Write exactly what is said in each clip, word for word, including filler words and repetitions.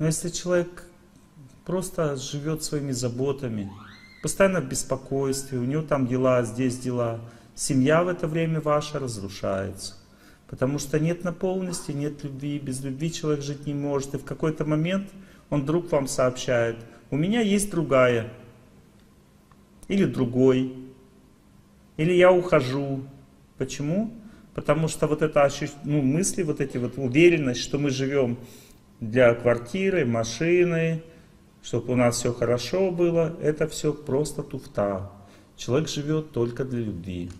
Но если человек просто живет своими заботами, постоянно в беспокойстве, у него там дела, здесь дела, семья в это время ваша разрушается. Потому что нет наполненности, нет любви, без любви человек жить не может. И в какой-то момент он вдруг вам сообщает: у меня есть другая, или другой, или я ухожу. Почему? Потому что вот это ощущ... ну, мысли, вот эти вот уверенность, что мы живем для квартиры, машины, чтобы у нас все хорошо было, это все просто туфта. Человек живет только для любви.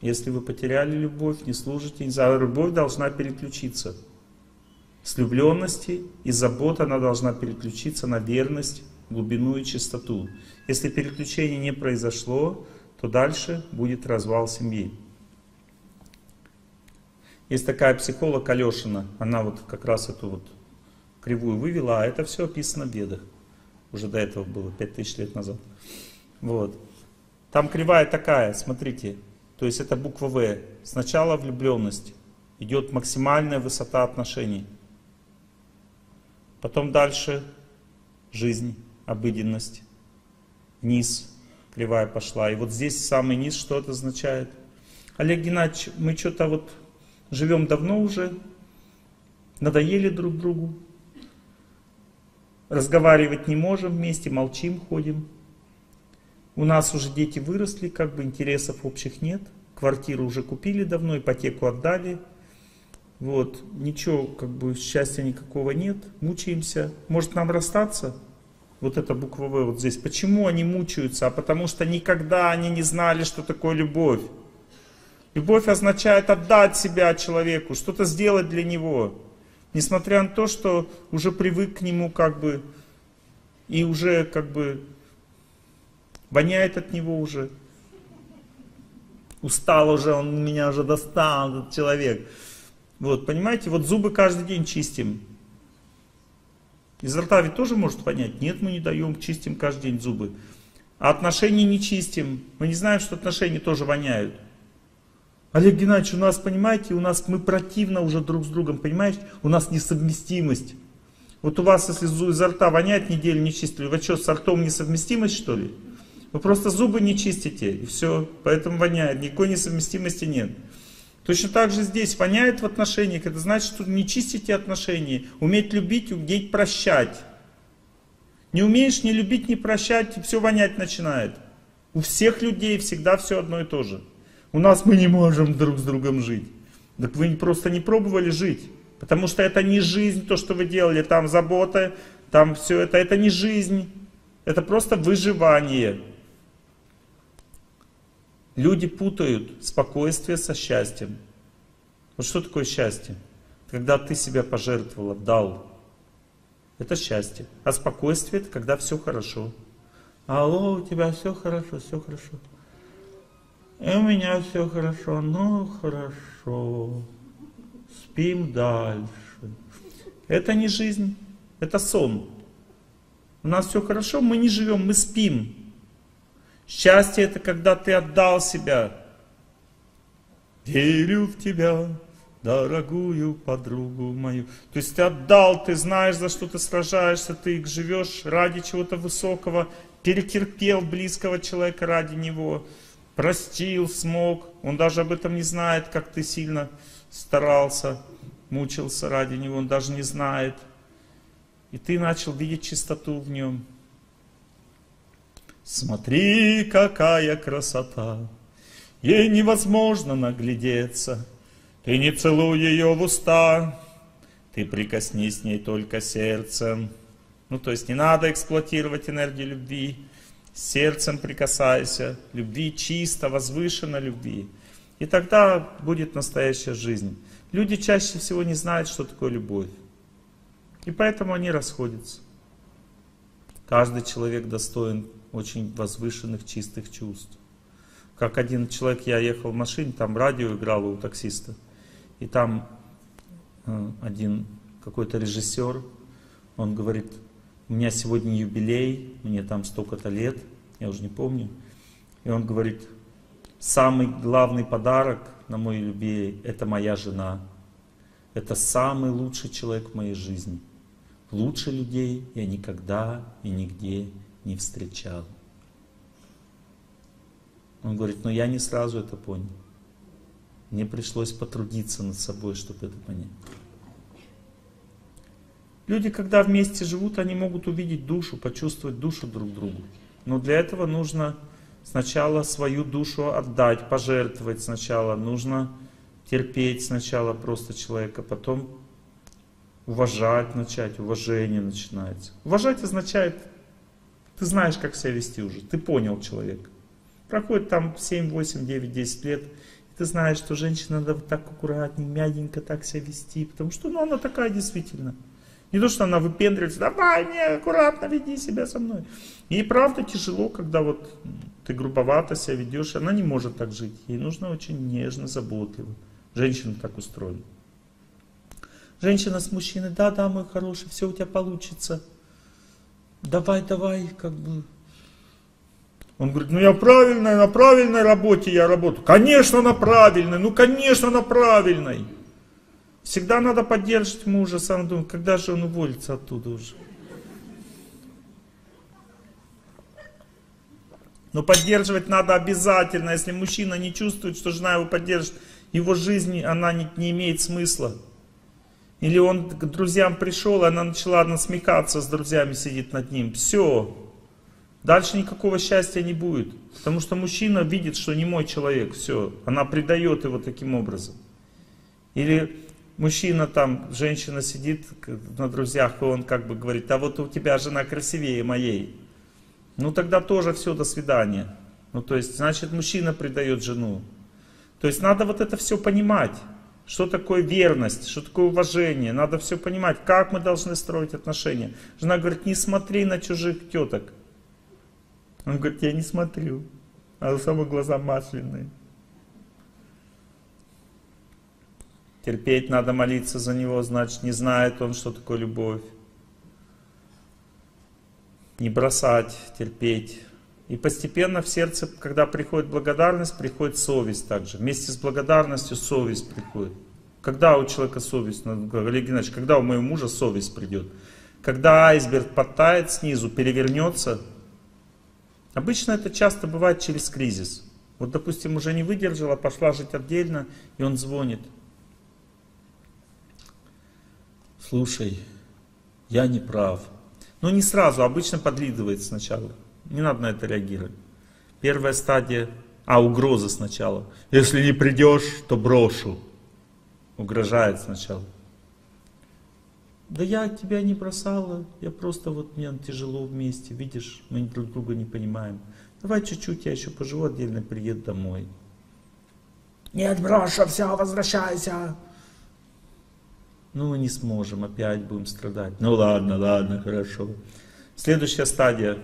Если вы потеряли любовь, не служите, любовь должна переключиться. С влюбленности и забота она должна переключиться на верность, глубину и чистоту. Если переключение не произошло, то дальше будет развал семьи. Есть такая психолог Алешина, она вот как раз эту вот кривую вывела, а это все описано в Ведах. Уже до этого было, пять тысяч лет назад. Вот. Там кривая такая, смотрите, то есть это буква В. Сначала влюбленность, идет максимальная высота отношений. Потом дальше жизнь, обыденность, низ, кривая пошла. И вот здесь самый низ, что это означает? Олег Геннадьевич, мы что-то вот живем давно уже, надоели друг другу, разговаривать не можем, вместе молчим, ходим. У нас уже дети выросли, как бы интересов общих нет, квартиру уже купили давно, ипотеку отдали. Вот, ничего, как бы счастья никакого нет, мучаемся. Может нам расстаться? Вот эта буква В вот здесь. Почему они мучаются? А потому что никогда они не знали, что такое любовь. Любовь означает отдать себя человеку, что-то сделать для него. Несмотря на то, что уже привык к нему, как бы, и уже, как бы, воняет от него уже. Устал уже, он меня уже достал, этот человек. Вот, понимаете, вот зубы каждый день чистим. Из рта ведь тоже может понять. Нет, мы не даем, чистим каждый день зубы. А отношения не чистим. Мы не знаем, что отношения тоже воняют. Олег Геннадьевич, у нас, понимаете, у нас мы противно уже друг с другом, понимаете, у нас несовместимость. Вот у вас, если изо рта воняет, неделю не чистили, вы что, с ртом несовместимость, что ли? Вы просто зубы не чистите, и все, поэтому воняет, никакой несовместимости нет. Точно так же здесь воняет в отношениях, это значит, что не чистите отношения, уметь любить, уметь прощать. Не умеешь не любить, не прощать, и все вонять начинает. У всех людей всегда все одно и то же. У нас мы не можем друг с другом жить. Так вы просто не пробовали жить. Потому что это не жизнь, то, что вы делали. Там забота, там все это. Это не жизнь. Это просто выживание. Люди путают спокойствие со счастьем. Вот что такое счастье? Когда ты себя пожертвовал, отдал. Это счастье. А спокойствие — это когда все хорошо. Алло, у тебя все хорошо, все хорошо. И у меня все хорошо, ну хорошо, спим дальше. Это не жизнь, это сон. У нас все хорошо, мы не живем, мы спим. Счастье — это когда ты отдал себя. Верю в тебя, дорогую подругу мою. То есть ты отдал, ты знаешь, за что ты сражаешься, ты живешь ради чего-то высокого, перетерпел близкого человека ради него. Простил, смог, он даже об этом не знает, как ты сильно старался, мучился ради него, он даже не знает. И ты начал видеть чистоту в нем. Смотри, какая красота, ей невозможно наглядеться. Ты не целуй ее в уста, ты прикоснись с ней только сердцем. Ну, то есть не надо эксплуатировать энергию любви. Сердцем прикасайся, любви чисто, возвышенно любви. И тогда будет настоящая жизнь. Люди чаще всего не знают, что такое любовь. И поэтому они расходятся. Каждый человек достоин очень возвышенных, чистых чувств. Как один человек, я ехал в машине, там радио играло у таксиста. И там один какой-то режиссер, он говорит: у меня сегодня юбилей, мне там столько-то лет, я уже не помню. И он говорит: самый главный подарок на мой юбилей — это моя жена. Это самый лучший человек в моей жизни. Лучше людей я никогда и нигде не встречал. Он говорит, но я не сразу это понял. Мне пришлось потрудиться над собой, чтобы это понять. Люди, когда вместе живут, они могут увидеть душу, почувствовать душу друг другу. Но для этого нужно сначала свою душу отдать, пожертвовать сначала. Нужно терпеть сначала просто человека, потом уважать начать, уважение начинается. Уважать означает, ты знаешь, как себя вести уже, ты понял человека. Проходит там семь, восемь, девять, десять лет, и ты знаешь, что женщина надо вот так аккуратнее, мягенько так себя вести, потому что ну, она такая действительно. Не то, что она выпендривается, давай мне аккуратно веди себя со мной. Ей правда тяжело, когда вот ты грубовато себя ведешь, она не может так жить. Ей нужно очень нежно, заботливо. Женщина так устроена. Женщина с мужчиной, да, да, мой хороший, все у тебя получится. Давай, давай, как бы. Он говорит, ну я правильная, на правильной работе я работаю. Конечно, на правильной, ну конечно, на правильной. Всегда надо поддерживать мужа, сам думаю, когда же он уволится оттуда уже. Но поддерживать надо обязательно, если мужчина не чувствует, что жена его поддержит, его жизнь, она не, не имеет смысла. Или он к друзьям пришел, и она начала насмехаться, с друзьями сидит над ним. Все. Дальше никакого счастья не будет. Потому что мужчина видит, что не мой человек. Все. Она предает его таким образом. Или мужчина там, женщина сидит на друзьях, и он как бы говорит, а вот у тебя жена красивее моей. Ну тогда тоже все, до свидания. Ну то есть, значит, мужчина предает жену. То есть надо вот это все понимать. Что такое верность, что такое уважение. Надо все понимать, как мы должны строить отношения. Жена говорит, не смотри на чужих теток. Он говорит, я не смотрю. А у самого глаза масляные. Терпеть надо, молиться за него, значит, не знает он, что такое любовь. Не бросать, терпеть. И постепенно в сердце, когда приходит благодарность, приходит совесть также. Вместе с благодарностью совесть приходит. Когда у человека совесть, Олег Геннадьевич, когда у моего мужа совесть придет? Когда айсберг подтает снизу, перевернется. Обычно это часто бывает через кризис. Вот, допустим, уже не выдержала, пошла жить отдельно, и он звонит. Слушай, я не прав. Но не сразу, обычно подлизывает сначала. Не надо на это реагировать. Первая стадия, а угроза сначала. Если не придешь, то брошу. Угрожает сначала. Да я тебя не бросала, я просто вот мне тяжело вместе, видишь, мы друг друга не понимаем. Давай чуть-чуть, я еще поживу отдельно, приеду домой. Нет, брошу, все, возвращайся. Ну, мы не сможем, опять будем страдать. Ну, ладно, ладно, хорошо. Следующая стадия.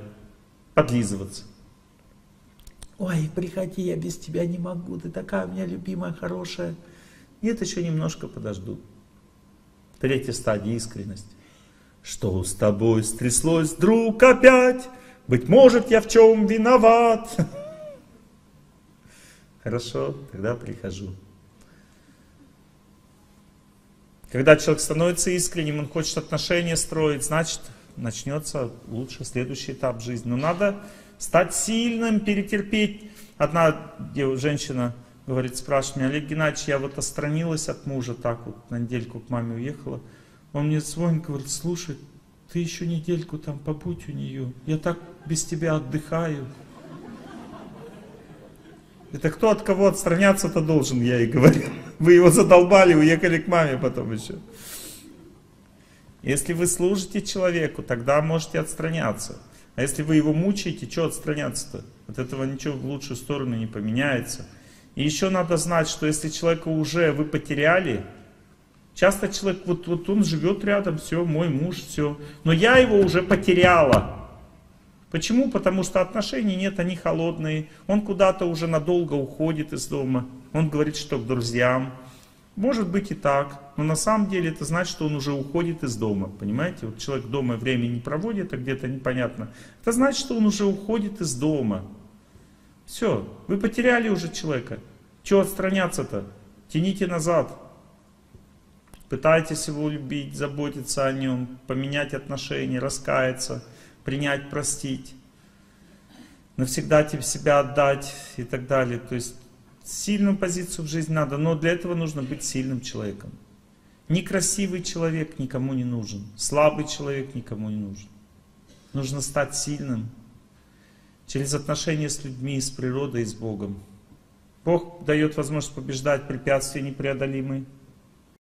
Подлизываться. Ой, приходи, я без тебя не могу. Ты такая у меня любимая, хорошая. Нет, еще немножко подожду. Третья стадия. Искренность. Что с тобой стряслось вдруг опять? Быть может, я в чем виноват? Хорошо, тогда прихожу. Когда человек становится искренним, он хочет отношения строить, значит, начнется лучше следующий этап жизни. Но надо стать сильным, перетерпеть. Одна женщина говорит, спрашивает меня, Олег Геннадьевич, я вот отстранилась от мужа, так вот, на недельку к маме уехала. Он мне звонит, говорит, слушай, ты еще недельку там побудь у нее, я так без тебя отдыхаю. Это кто от кого отстраняться-то должен, я и говорю. Вы его задолбали, уехали к маме потом еще. Если вы служите человеку, тогда можете отстраняться. А если вы его мучаете, что отстраняться-то? От этого ничего в лучшую сторону не поменяется. И еще надо знать, что если человека уже вы потеряли, часто человек, вот, вот он живет рядом, все, мой муж, все. Но я его уже потеряла. Почему? Потому что отношений нет, они холодные. Он куда-то уже надолго уходит из дома. Он говорит, что к друзьям. Может быть и так. Но на самом деле это значит, что он уже уходит из дома. Понимаете? Вот человек дома время не проводит, а где-то непонятно. Это значит, что он уже уходит из дома. Все. Вы потеряли уже человека. Чего отстраняться-то? Тяните назад. Пытайтесь его любить, заботиться о нем, поменять отношения, раскаяться, принять, простить, навсегда тебе себя отдать и так далее. То есть сильную позицию в жизни надо, но для этого нужно быть сильным человеком. Некрасивый человек никому не нужен, слабый человек никому не нужен. Нужно стать сильным через отношения с людьми, с природой и с Богом. Бог дает возможность побеждать препятствия непреодолимые.